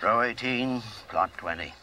Row 18, plot 20.